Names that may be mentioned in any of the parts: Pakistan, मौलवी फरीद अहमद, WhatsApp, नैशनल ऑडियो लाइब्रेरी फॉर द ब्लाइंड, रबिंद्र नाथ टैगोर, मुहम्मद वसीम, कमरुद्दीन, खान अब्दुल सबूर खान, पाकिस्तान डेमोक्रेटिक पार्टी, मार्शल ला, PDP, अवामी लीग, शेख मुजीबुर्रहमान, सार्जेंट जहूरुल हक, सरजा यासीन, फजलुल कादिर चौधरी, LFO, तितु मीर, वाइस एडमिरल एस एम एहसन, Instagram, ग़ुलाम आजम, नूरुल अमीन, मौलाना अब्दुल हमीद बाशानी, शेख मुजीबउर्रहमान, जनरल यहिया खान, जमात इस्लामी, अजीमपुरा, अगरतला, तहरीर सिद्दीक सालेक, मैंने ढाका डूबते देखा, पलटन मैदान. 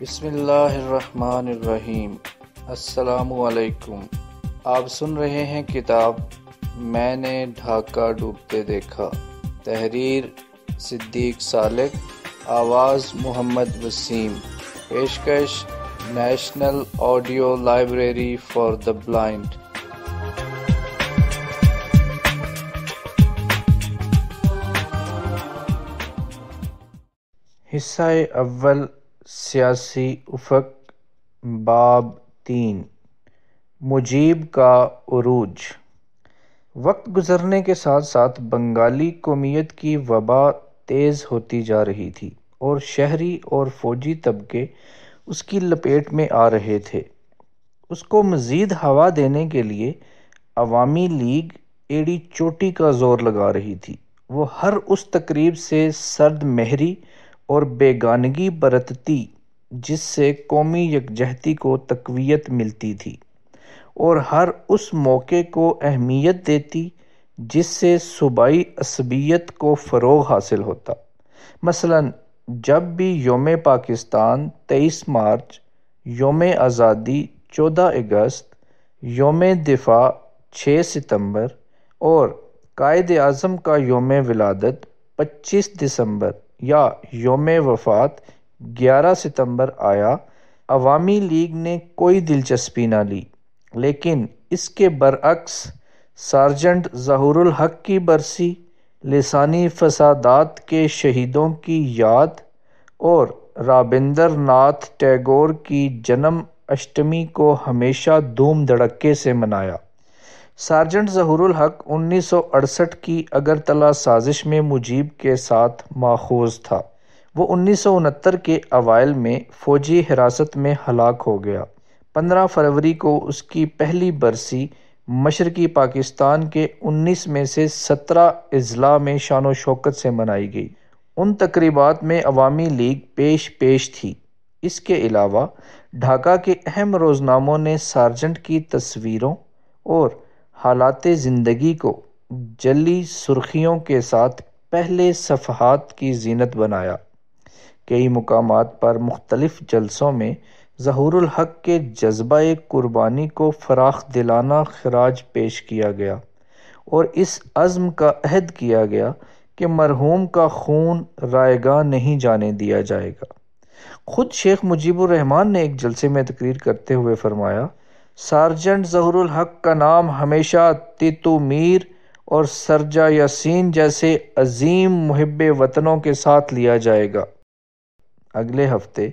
बिस्मिल्लाहिर्रहमानिर्रहीम। अस्सलामुअलैकुम। आप सुन रहे हैं किताब मैंने ढाका डूबते देखा, तहरीर सिद्दीक सालेक, आवाज़ मुहम्मद वसीम, पेशकश नैशनल ऑडियो लाइब्रेरी फॉर द ब्लाइंड। हिस्सा अव्वल, सियासी उफक, बाब 3, मुजीब का उरूज। वक्त गुजरने के साथ साथ बंगाली कौमियत की वबा तेज़ होती जा रही थी और शहरी और फौजी तबके उसकी लपेट में आ रहे थे। उसको मज़ीद हवा देने के लिए अवामी लीग एड़ी चोटी का ज़ोर लगा रही थी। वो हर उस तकरीब से सर्द महरी और बेगानगी बरतती जिससे कौमी यकजहती को तक़वियत मिलती थी, और हर उस मौके को अहमियत देती जिससे सूबाई असबियत को फ़रोग़ हासिल होता। मसलन जब भी योम पाकिस्तान 23 मार्च, योम आज़ादी 14 अगस्त, योम दिफा 6 सितंबर और कायद आज़म का योम विलादत 25 दिसंबर या योम वफात 11 सितंबर आया, अवामी लीग ने कोई दिलचस्पी ना ली। लेकिन इसके बरअक्स सार्जेंट जहूरुल हक की बरसी, लिसानी फसादात के शहीदों की याद और रबिंद्र नाथ टैगोर की जन्म अष्टमी को हमेशा धूम धड़के से मनाया। सार्जेंट जहूरुल हक 1968 की अगरतला साजिश में मुजीब के साथ माखूज था। वो 1969 के अवाइल में फ़ौजी हिरासत में हलाक हो गया। 15 फरवरी को उसकी पहली बरसी मशरकी पाकिस्तान के 19 में से 17 अजला में शान शौकत से मनाई गई। उन तकरीबात में अवामी लीग पेश पेश थी। इसके अलावा ढाका के अहम रोज़नामों ने सार्जेंट की तस्वीरों और हालात ज़िंदगी को जली सुर्खियों के साथ पहले सफ़हात की जीनत बनाया। कई मुकामात पर मुख्तलिफ़ जलसों में ज़हूरुल हक के जज्बाए कुर्बानी को फ़राख दिलाना खराज पेश किया गया और इस अज़्म का अहद किया गया कि मरहूम का खून रायगां नहीं जाने दिया जाएगा। ख़ुद शेख मुजीबउर्रहमान ने एक जलसे में तकरीर करते हुए फरमाया, सार्जेंट जहूरुल हक का नाम हमेशा तितु मीर और सरजा यासीन जैसे अजीम मुहिब वतनों के साथ लिया जाएगा। अगले हफ्ते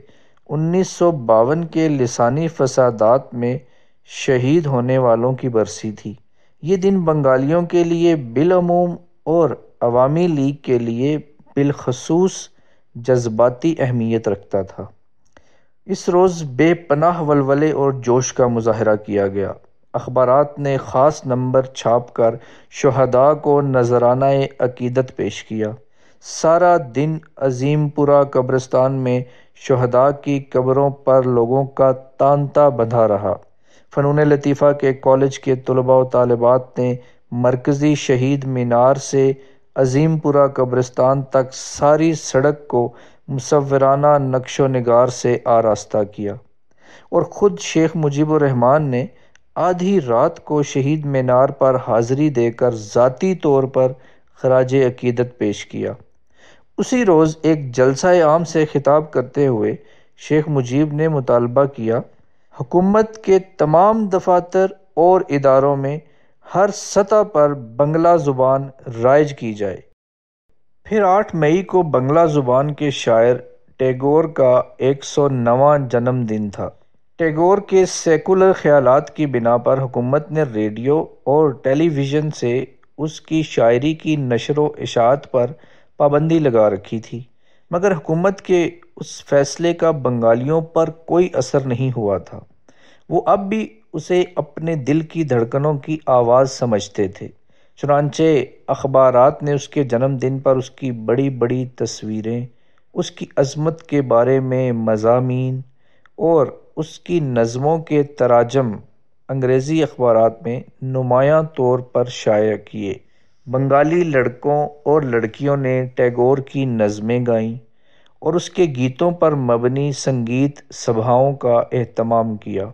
1952 के लिसानी फसादात में शहीद होने वालों की बरसी थी। ये दिन बंगालियों के लिए बिलअमूम और अवामी लीग के लिए बिलखसूस जज्बाती अहमियत रखता था। इस रोज़ बेपनाह वलवले और जोश का मुजाहरा किया गया। अखबारात ने ख़ास नंबर छाप कर शुहदा को नजराना अकीदत पेश किया। सारा दिन अजीमपुरा कब्रिस्तान में शुहदा की कब्रों पर लोगों का तांता बंधा रहा। फ़नून लतीफ़ा के कॉलेज के तलबा व तालिबात ने मरकज़ी शहीद मीनार से अजीमपुरा कब्रिस्तान तक सारी सड़क को मुसव्वराना नक्शो निगार से आरास्ता किया, और ख़ुद शेख मुजीबुर्रहमान ने आधी रात को शहीद मीनार पर हाज़री देकर ज़ाती तौर पर खराजे अकीदत पेश किया। उसी रोज़ एक जलसाए आम से खिताब करते हुए शेख मुजीब ने मुतालबा किया, हुकूमत के तमाम दफातर और इदारों में हर सतह पर बंगला ज़ुबान राइज की जाए। फिर 8 मई को बंगला ज़ुबान के शायर टैगोर का 109वां जन्मदिन था। टैगोर के सेकुलर ख़यालात की बिना पर हुकूमत ने रेडियो और टेलीविज़न से उसकी शायरी की नशरो इशात पर पाबंदी लगा रखी थी, मगर हुकूमत के उस फ़ैसले का बंगालियों पर कोई असर नहीं हुआ था। वो अब भी उसे अपने दिल की धड़कनों की आवाज़ समझते थे। चुनांचे अखबारात ने उसके जन्मदिन पर उसकी बड़ी बड़ी तस्वीरें, उसकी अज़मत के बारे में मज़ामीन और उसकी नज़मों के तराजम अंग्रेज़ी अखबारात में नुमायां तौर पर शाया किए। बंगाली लड़कों और लड़कियों ने टैगोर की नज़में गाईं और उसके गीतों पर मबनी संगीत सभाओं का एहतमाम किया।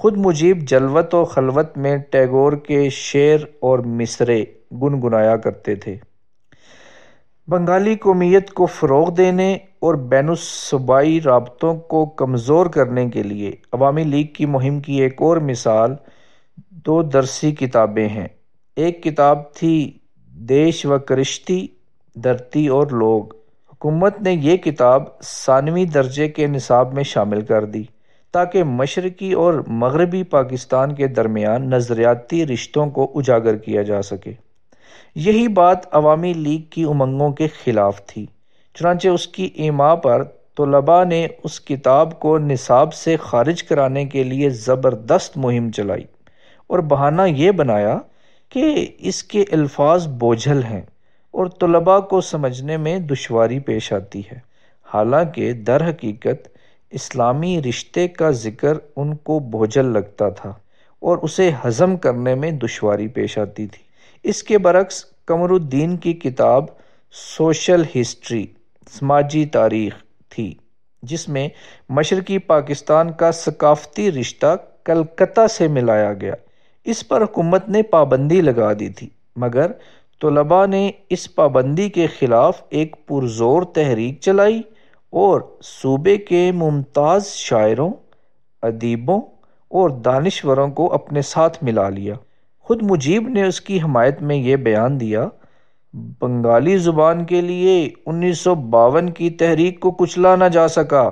खुद मुजीब जलवत और खलवत में टैगोर के शेर और मिसरे गुनगुनाया करते थे। बंगाली कौमियत को फ़रोग़ देने और बैनुस्सूबाई राब्तों को कमज़ोर करने के लिए अवामी लीग की मुहिम की एक और मिसाल दो दरसी किताबें हैं। एक किताब थी देश व करिश्ती, धरती और लोग। हुकूमत ने ये किताब सानवी दर्जे के निसाब में शामिल कर दी ताकि मशरकी और मगरबी पाकिस्तान के दरमियान नज़रियाती रिश्तों को उजागर किया जा सके। यही बात अवामी लीग की उमंगों के ख़िलाफ़ थी, चुनांचे उसकी इमा पर तलबा ने उस किताब को निसाब से खारिज कराने के लिए ज़बरदस्त मुहिम चलाई और बहाना ये बनाया कि इसके अल्फाज बोझल हैं और तलबा को समझने में दुश्वारी पेश आती है। हालांकि दर हकीकत इस्लामी रिश्ते का जिक्र उनको बोझल लगता था और उसे हज़म करने में दुश्वारी पेश आती थी। इसके बरक्स कमरुद्दीन की किताब सोशल हिस्ट्री, समाजी तारीख थी, जिसमें मशरकी पाकिस्तान का सकाफ़ती रिश्ता कलकत्ता से मिलाया गया। इस पर हुकूमत ने पाबंदी लगा दी थी, मगर तलबा ने इस पाबंदी के ख़िलाफ़ एक पुरजोर तहरीक चलाई और सूबे के मुमताज़ शायरों, अदीबों और दानिश्वरों को अपने साथ मिला लिया। ख़ुद मुजीब ने उसकी हमायत में ये बयान दिया, बंगाली ज़ुबान के लिए 1952 की तहरीक को कुचला ना जा सका।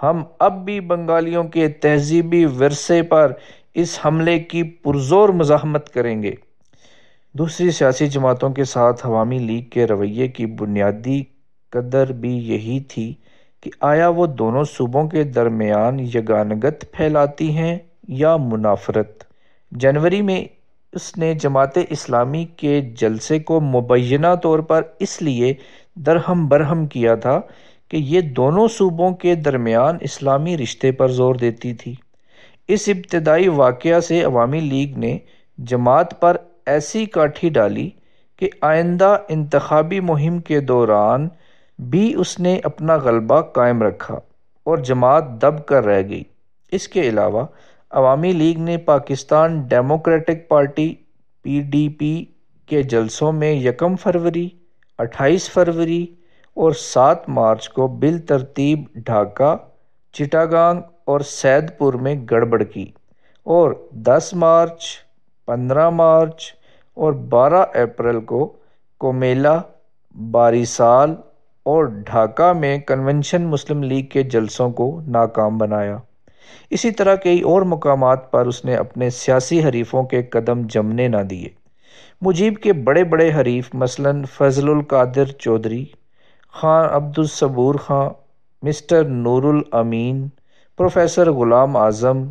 हम अब भी बंगालियों के तहजीबी विरसे पर इस हमले की पुरजोर मज़ाहमत करेंगे। दूसरी सियासी जमातों के साथ अवामी लीग के रवैये की बुनियादी कदर भी यही थी कि आया वो दोनों सूबों के दरमियान यगानगत फैलाती हैं या मुनाफरत। जनवरी में उसने जमात इस्लामी के जलसे को मुबैना तौर पर इसलिए दरहम बरहम किया था कि ये दोनों सूबों के दरमियान इस्लामी रिश्ते पर जोर देती थी। इस इब्तदाई वाक़या से अवामी लीग ने जमात पर ऐसी काठी डाली कि आइंदा इंतखाबी मुहिम के दौरान भी उसने अपना गलबा कायम रखा और जमात दब कर रह गई। इसके अलावा अवामी लीग ने पाकिस्तान डेमोक्रेटिक पार्टी (PDP) के जलसों में 1 फरवरी, 28 फरवरी और 7 मार्च को बिल तरतीब ढाका, चिटागांग और सैदपुर में गड़बड़ की और 10 मार्च, 15 मार्च और 12 अप्रैल को कोमेला, बारिसाल और ढाका में कन्वेंशन मुस्लिम लीग के जलसों को नाकाम बनाया। इसी तरह कई और मकामात पर उसने अपने सियासी हरीफों के कदम जमने ना दिए। मुजीब के बड़े बड़े हरीफ मसलन फजलुल कादिर चौधरी, खान अब्दुल सबूर खान, मिस्टर नूरुल अमीन, प्रोफेसर ग़ुलाम आजम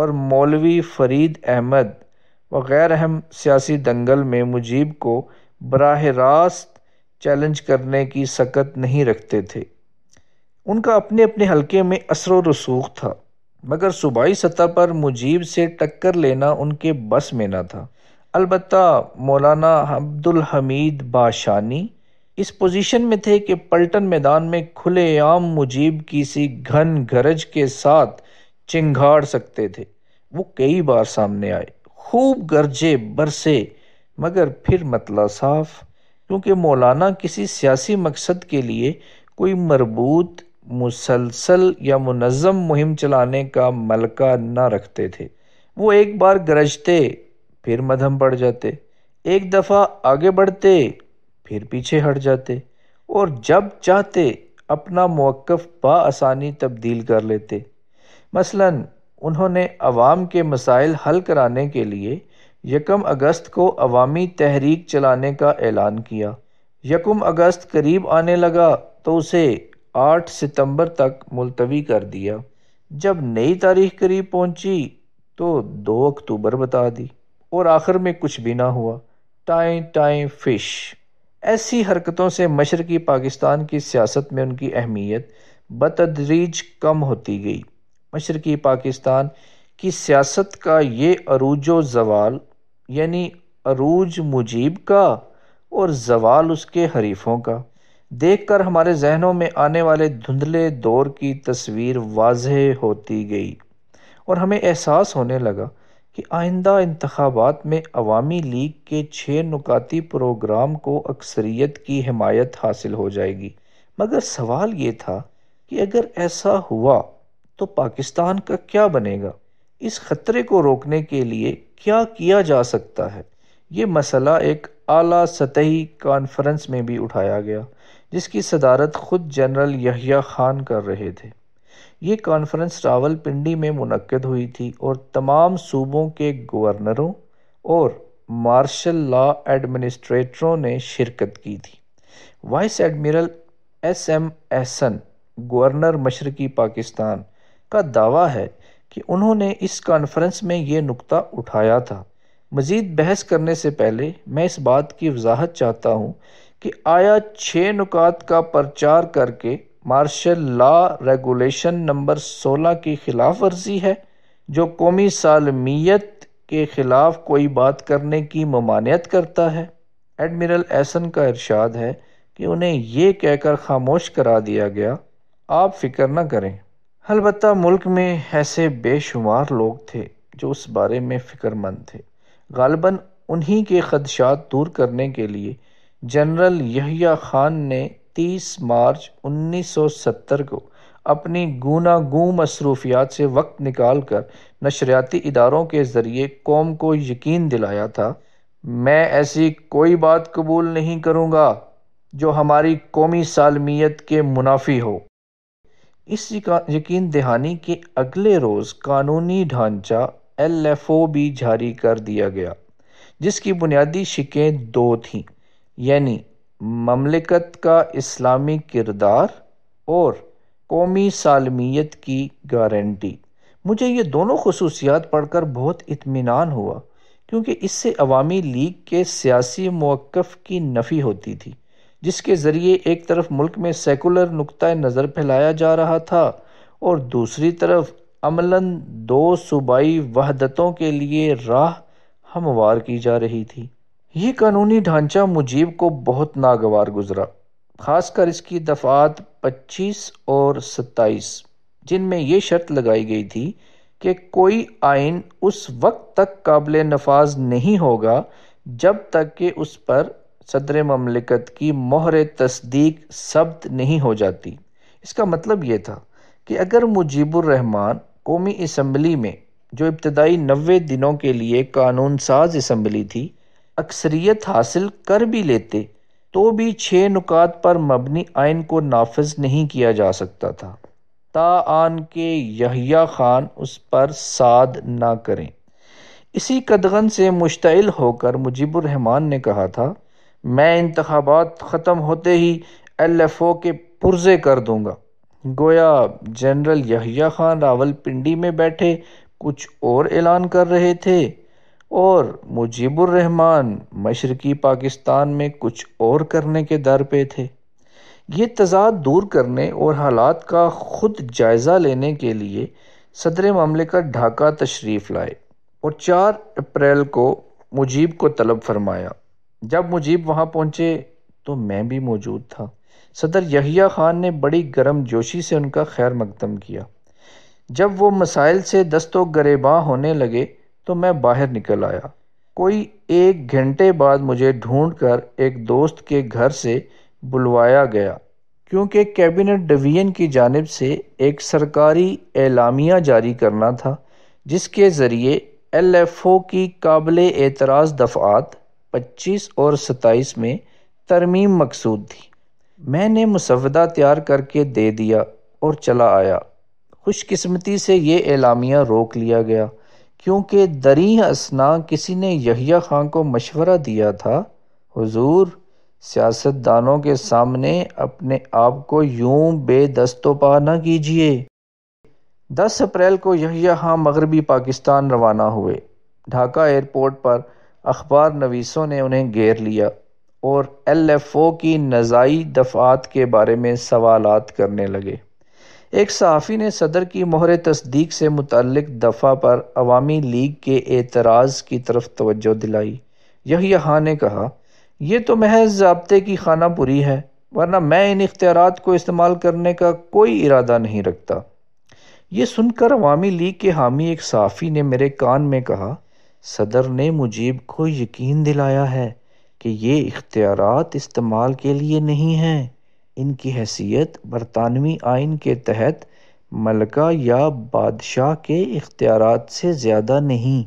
और मौलवी फरीद अहमद वगैरह अहम सियासी दंगल में मुजीब को बराह रास्त चैलेंज करने की सकत नहीं रखते थे। उनका अपने अपने हलके में असर व रसूख था, मगर सूबाई सतह पर मुजीब से टक्कर लेना उनके बस में ना था। अलबत्ता मौलाना अब्दुल हमीद बाशानी इस पोजीशन में थे कि पलटन मैदान में खुलेआम मुजीब की सी घन गरज के साथ चिंगाड़ सकते थे। वो कई बार सामने आए, खूब गरजे बरसे, मगर फिर मतला साफ, क्योंकि मौलाना किसी सियासी मकसद के लिए कोई मरबूत, मुसलसल या मुनज़म मुहिम चलाने का मलका ना रखते थे। वो एक बार गरजते फिर मध्यम पड़ जाते, एक दफ़ा आगे बढ़ते फिर पीछे हट जाते और जब चाहते अपना मौक़िफ़ बआसानी तब्दील कर लेते। मसलन उन्होंने अवाम के मसाइल हल कराने के लिए 1 अगस्त को अवामी तहरीक चलाने का ऐलान किया। 1 अगस्त करीब आने लगा तो उसे 8 सितंबर तक मुलतवी कर दिया। जब नई तारीख करीब पहुंची तो 2 अक्टूबर बता दी और आखिर में कुछ भी ना हुआ। टाई टाई फिश ऐसी हरकतों से मशरकी पाकिस्तान की सियासत में उनकी अहमियत बतदरीज कम होती गई। मशरकी पाकिस्तान की सियासत का ये अरूजो जवाल, यानी अरूज मुजीब का और जवाल उसके हरीफों का, देखकर हमारे जहनों में आने वाले धुंधले दौर की तस्वीर वाज़ह होती गई और हमें एहसास होने लगा कि आइंदा इंतखाबात में अवामी लीग के 6 नुकाती प्रोग्राम को अक्सरियत की हिमायत हासिल हो जाएगी। मगर सवाल ये था कि अगर ऐसा हुआ तो पाकिस्तान का क्या बनेगा? इस ख़तरे को रोकने के लिए क्या किया जा सकता है? ये मसला एक आला सतही कॉन्फ्रेंस में भी उठाया गया, जिसकी सदारत खुद जनरल यहिया खान कर रहे थे। ये कॉन्फ्रेंस रावलपिंडी में मुनक्कद हुई थी और तमाम सूबों के गवर्नरों और मार्शल ला एडमिनिस्ट्रेटरों ने शिरकत की थी। वाइस एडमिरल एस एम एहसन, governor मशरकी पाकिस्तान, का दावा है कि उन्होंने इस कॉन्फ्रेंस में ये नुक्ता उठाया था। मज़ीद बहस करने से पहले मैं इस बात की वजाहत चाहता हूँ कि आया 6 नुकात का प्रचार करके मार्शल ला रेगुलेशन नंबर 16 की खिलाफ वर्जी है, जो कौमी सालमियत के ख़िलाफ़ कोई बात करने की ममानियत करता है। एडमिरल एहसन का इरशाद है कि उन्हें ये कहकर खामोश करा दिया गया, आप फिक्र न करें। अलबत्ता मुल्क में ऐसे बेशुमार लोग थे जो उस बारे में फ़िक्रमंद थे। गालिबन उन्हीं के खदशात दूर करने के लिए जनरल यहिया खान ने 30 मार्च 1970 को अपनी गूनागूं मसरूफियात से वक्त निकाल कर नशरियाती इदारों के ज़रिए कौम को यकीन दिलाया था, मैं ऐसी कोई बात कबूल नहीं करूँगा जो हमारी कौमी सालमियत के मुनाफी हो। इस यकीन दहानी के अगले रोज़ कानूनी ढांचा LFO भी जारी कर दिया गया, जिसकी बुनियादी शिकें 2 थीं, यानी ममलिकत का इस्लामी किरदार और कौमी सालमियत की गारंटी। मुझे ये दोनों खसूसियात पढ़कर बहुत इत्मीनान हुआ, क्योंकि इससे अवामी लीग के सियासी मौक़िफ़ की नफ़ी होती थी, जिसके ज़रिए एक तरफ मुल्क में सेकुलर नुक्ता नज़र फैलाया जा रहा था और दूसरी तरफ अमलन 2 सूबाई वहदतों के लिए राह हमवार की जा रही थी। ये कानूनी ढांचा मुजीब को बहुत नागवार गुजरा, खासकर इसकी दफ़ात 25 और 27, जिनमें यह शर्त लगाई गई थी कि कोई आइन उस वक्त तक काबिल नफाज नहीं होगा जब तक कि उस पर सदर ममलिकत की मोहर तस्दीक सब्त नहीं हो जाती। इसका मतलब ये था कि अगर मुजीबुर्रहमान कौमी असम्बली में, जो इब्तदाई 90 दिनों के लिए कानून साज असम्बली थी, अक्सरियत हासिल कर भी लेते तो भी 6 नुकात पर मबनी आइन को नाफिज नहीं किया जा सकता था, ताआन के यहिया खान उस पर साद ना करें। इसी कदगन से मुश्तइल होकर मुजीबुर्रहमान ने कहा था, मैं इंतखाबात ख़त्म होते ही LFO के पुर्जे कर दूंगा। गोया जनरल यहिया खान रावलपिंडी में बैठे कुछ और ऐलान कर रहे थे और मुजीबुर्रहमान मशरकी पाकिस्तान में कुछ और करने के दर पे थे। ये तजाद दूर करने और हालात का खुद जायज़ा लेने के लिए सदर ममलिकत ढाका तशरीफ़ लाए और 4 अप्रैल को मुजीब को तलब फरमाया। जब मुजीब वहाँ पहुँचे तो मैं भी मौजूद था। सदर यहिया खान ने बड़ी गर्म जोशी से उनका खैर मकदम किया। जब वो मसाइल से दस्तो गरेबां होने लगे तो मैं बाहर निकल आया। कोई 1 घंटे बाद मुझे ढूंढकर एक दोस्त के घर से बुलवाया गया, क्योंकि कैबिनेट डिवीज़न की जानिब से एक सरकारी एलामिया जारी करना था, जिसके ज़रिए LFO की काबिले एतराज़ दफ़ात 25 और 27 में तरमीम मकसूद थी। मैंने मुसवदा तैयार करके दे दिया और चला आया। खुशकिस्मती से ये एलामिया रोक लिया गया, क्योंकि दरी असना किसी ने यहिया खान को मशवरा दिया था, हुजूर, सियासतदानों के सामने अपने आप को यूं बेदस्तोपा न कीजिए। 10 अप्रैल को यहिया खान मगरबी पाकिस्तान रवाना हुए। ढाका एयरपोर्ट पर अखबार नवीसों ने उन्हें घेर लिया और LFO की नज़ाई दफ़ात के बारे में सवालात करने लगे। एक सहाफ़ी ने सदर की मोहर तस्दीक से मुतल्लिक दफ़ा पर अवामी लीग के एतराज़ की तरफ तवज्जो दिलाई। यही यहाँ ने कहा, यह तो महज ज़ाब्ते की खानापुरी है, वरना मैं इन इख्तियारात को इस्तेमाल करने का कोई इरादा नहीं रखता। ये सुनकर अवामी लीग के हामी एक साफ़ी ने मेरे कान में कहा, सदर ने मुजीब को यकीन दिलाया है कि ये इख्तियारात इस्तेमाल के लिए नहीं हैं, इनकी हैसियत बरतानवी आइन के तहत मलका या बादशाह के इख्तियारात से ज़्यादा नहीं।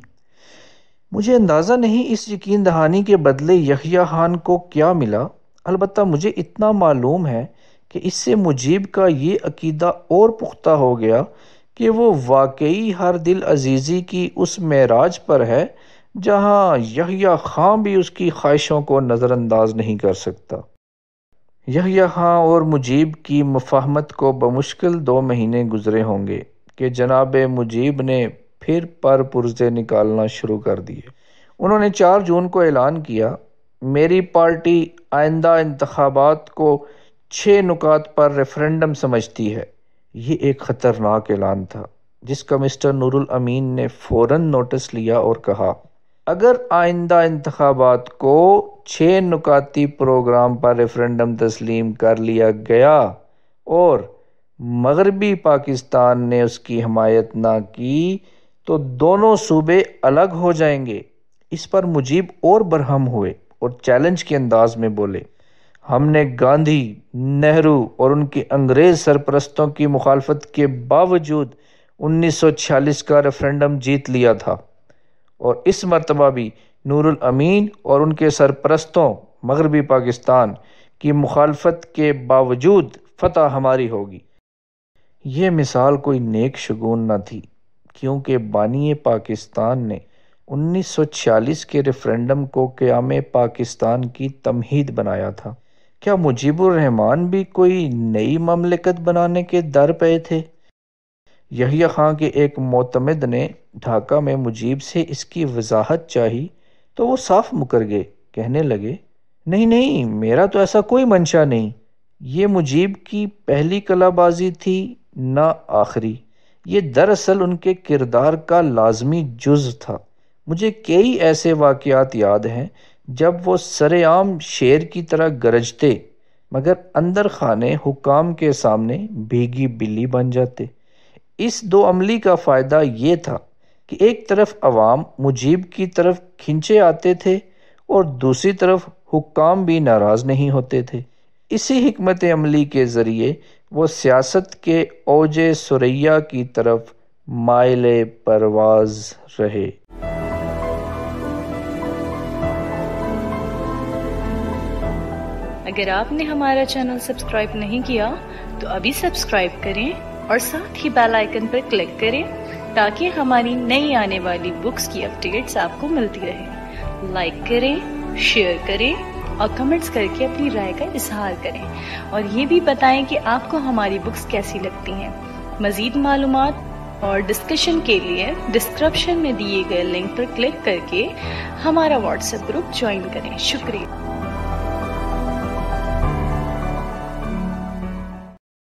मुझे अंदाज़ा नहीं इस यकीन दहानी के बदले यहिया खान को क्या मिला, अलबत्ता मुझे इतना मालूम है कि इससे मुजीब का ये अकीदा और पुख्ता हो गया कि वो वाकई हर दिल अजीज़ी की उस मेराज पर है जहाँ यहिया खान भी उसकी ख्वाहिशों को नज़रअंदाज नहीं कर सकता। यहिया खान और मुजीब की मुफाहमत को बमुश्किल 2 महीने गुजरे होंगे कि जनाब मुजीब ने फिर पर पुर्जे निकालना शुरू कर दिए। उन्होंने 4 जून को ऐलान किया, मेरी पार्टी आइंदा इंतखाबात को 6 नुकात पर रेफरेंडम समझती है। ये एक ख़तरनाक ऐलान था जिसका मिस्टर नूरुल अमीन ने फ़ौरन नोटिस लिया और कहा, अगर आइंदा इंतखाबात को 6 नुकाती प्रोग्राम पर रेफरेंडम तस्लीम कर लिया गया और मगरबी पाकिस्तान ने उसकी हमायत ना की तो दोनों सूबे अलग हो जाएंगे। इस पर मुजीब और बरहम हुए और चैलेंज के अंदाज में बोले, हमने गांधी, नेहरू और उनके अंग्रेज़ सरपरस्तों की मुखालफत के बावजूद 1946 का रेफरेंडम जीत लिया था और इस मरतबा भी नूरुल अमीन और उनके सरपरस्तों मगरबी पाकिस्तान की मुखालफत के बावजूद फतह हमारी होगी। ये मिसाल कोई नेक शगुन न थी क्योंकि बानी पाकिस्तान ने 1946 के रेफरेंडम को क़याम पाकिस्तान की तमहीद बनाया था। क्या मुजीबुर्रहमान भी कोई नई ममलिकत बनाने के दर पे थे? यहिया खान के एक मोतमद ने ढाका में मुजीब से इसकी वजाहत चाही तो वो साफ मुकर गए, कहने लगे, नहीं, मेरा तो ऐसा कोई मंशा नहीं। ये मुजीब की पहली कलाबाजी थी ना आखिरी, ये दरअसल उनके किरदार का लाजमी जुज़ था। मुझे कई ऐसे वाक़यात याद हैं जब वो सरेआम शेर की तरह गरजते मगर अंदर खाने हुकाम के सामने भीगी बिल्ली बन जाते। इस 2 अमली का फ़ायदा ये था कि एक तरफ अवाम मुजीब की तरफ खिंचे आते थे और दूसरी तरफ हुकाम भी नाराज़ नहीं होते थे। इसी हिकमत अमली के ज़रिए वो सियासत के औजे सुरैया की तरफ माइले परवाज़ रहे। अगर आपने हमारा चैनल सब्सक्राइब नहीं किया तो अभी सब्सक्राइब करें और साथ ही बेल आइकन पर क्लिक करें ताकि हमारी नई आने वाली बुक्स की अपडेट्स आपको मिलती रहे। लाइक करें, शेयर करें और कमेंट्स करके अपनी राय का इजहार करें और ये भी बताएं कि आपको हमारी बुक्स कैसी लगती हैं। मज़ीद मालूमात और डिस्कशन के लिए डिस्क्रिप्शन में दिए गए लिंक पर क्लिक करके हमारा व्हाट्सएप ग्रुप ज्वाइन करें। शुक्रिया।